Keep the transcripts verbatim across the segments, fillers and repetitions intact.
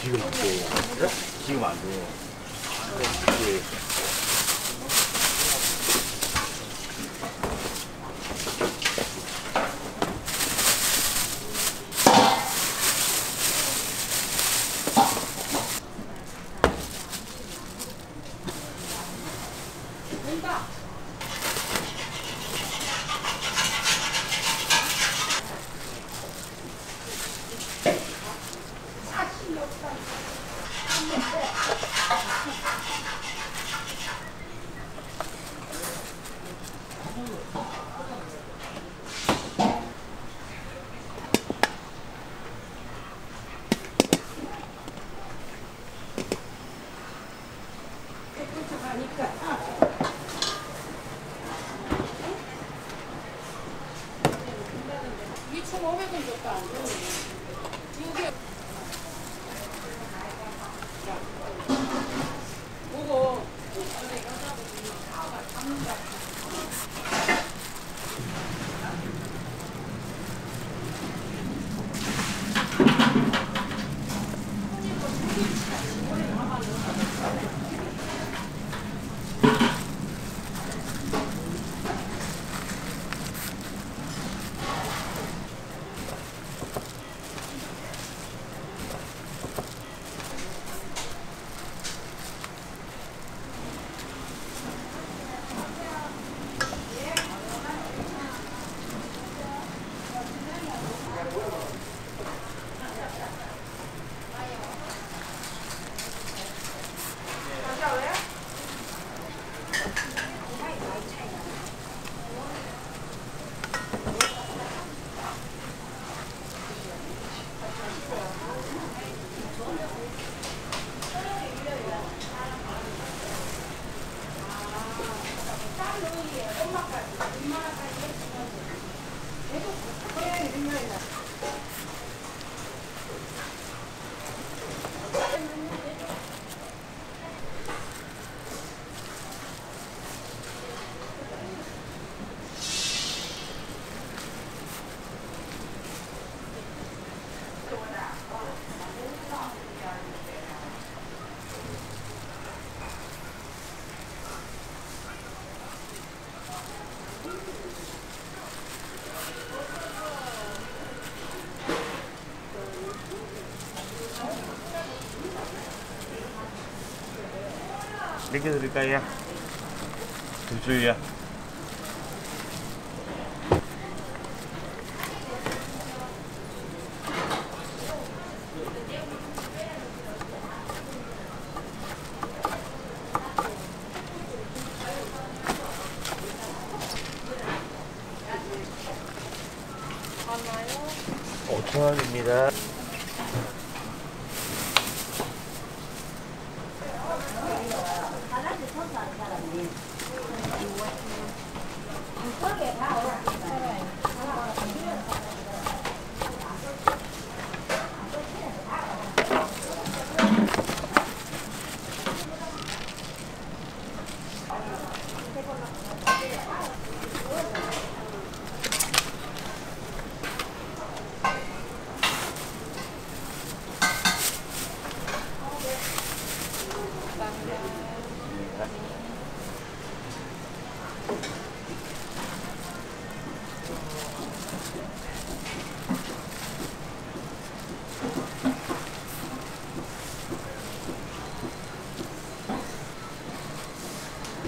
기운 안 돼요. 기운 안 돼요. 이천 오백 원 줬다. 이거 이렇게 드릴까요? 김주희야. 오천 원입니다.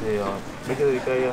네요. 몇 개 드릴까요?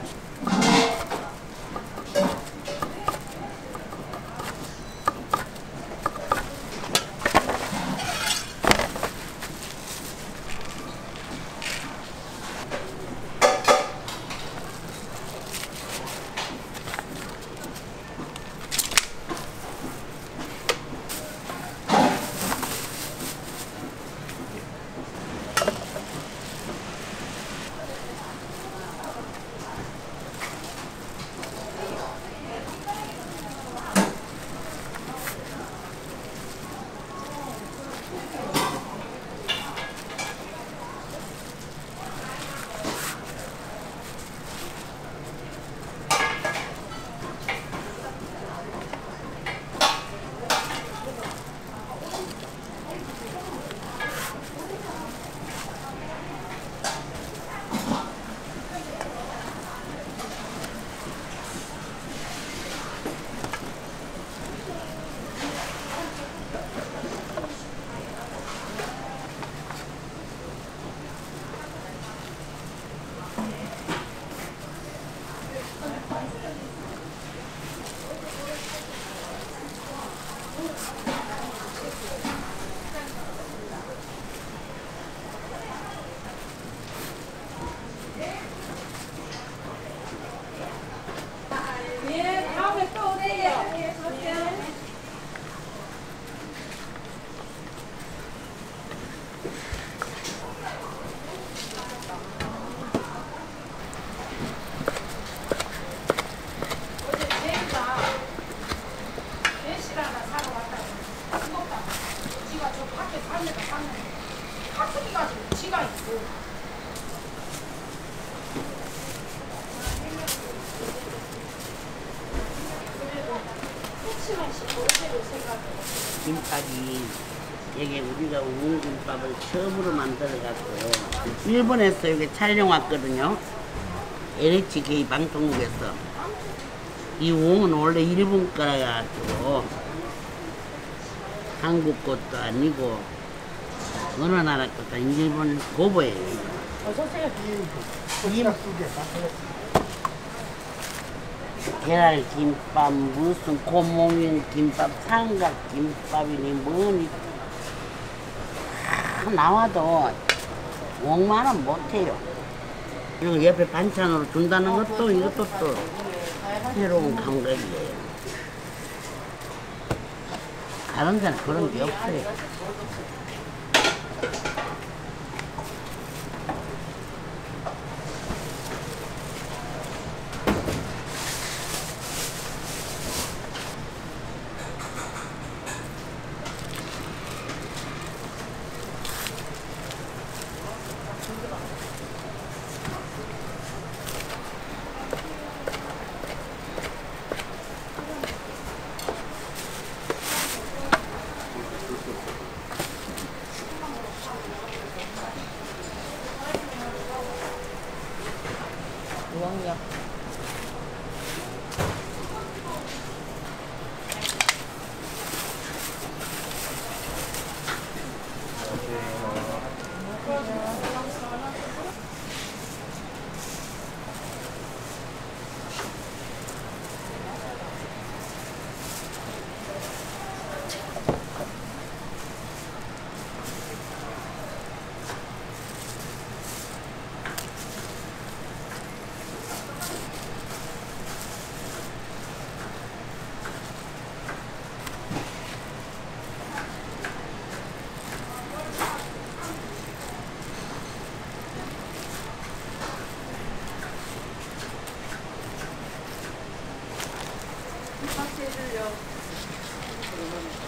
김밥이 이게 우리가 우엉김밥을 처음으로 만들어갖고 일본에서 여기 촬영 왔거든요. 엘에이치케이 방송국에서. 이 우엉은 원래 일본 거라가지고 한국 것도 아니고 어느 나라 것도 아니고 일본 고보예요. 김, 계란 김밥, 무슨 고몽인 김밥, 삼각 김밥이니 뭐니 다 나와도 오만 원 못해요. 그리고 옆에 반찬으로 준다는 것도 이것도 또 새로운 감각이에요. 다른 데는 그런 게 없어요.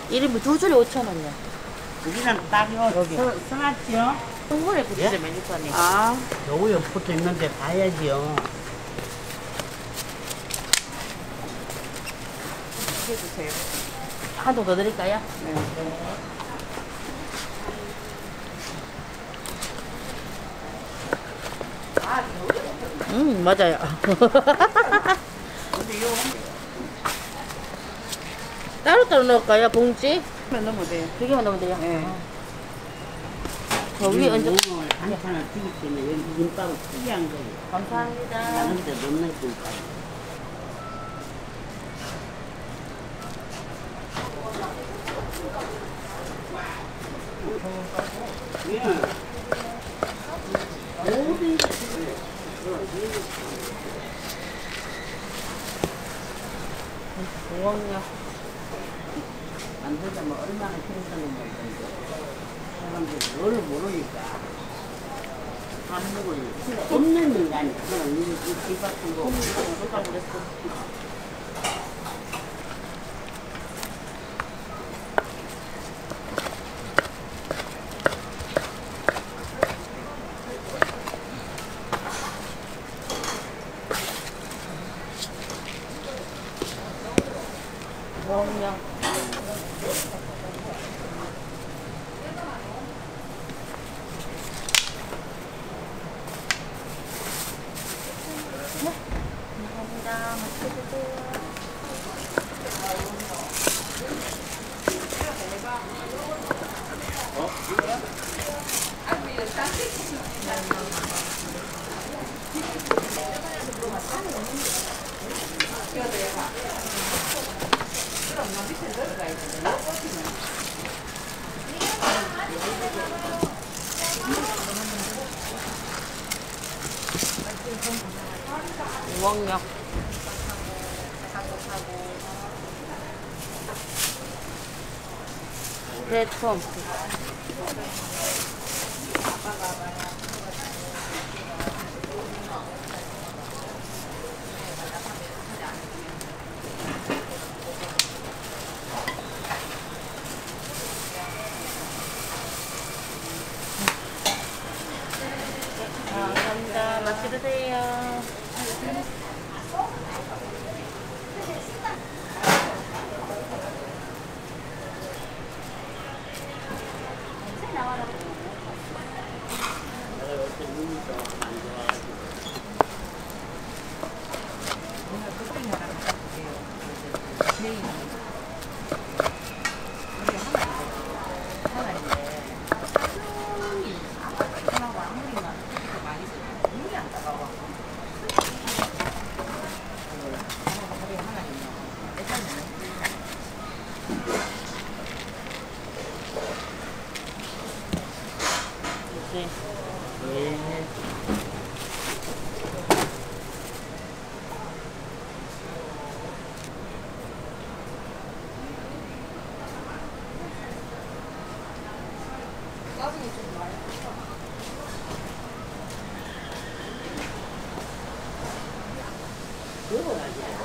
일 인분 두 줄에 오천 원이야. 여기는 딱요. 여기. 써놨지요? 동물에 붙이래, 메뉴판에. 아. 여기 옆부터 있는데 봐야지요. 해주세요. 한 통 더 드릴까요? 네. 네. 음, 맞아요. 따로따로 넣을까요? 봉지? 그만 넣으면 돼요. 두 개만 넣으면 돼요? 네. 저 위에 얹어. 오늘 반찬을 튀기 때문에 여기 김밥을 특이한 거예요. 감사합니다. 다른 데 넣는 김밥. 모든 게 고맙냐. 만들자면 얼마나 힘든 건데 사람들이 뭘 모르니까 밥 먹을 필요 없는 인간이 그런 집 같은 거 없을까 그랬어. 우엉역 대통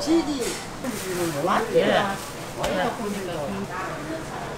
질이 좀 완전 완전 고민이다.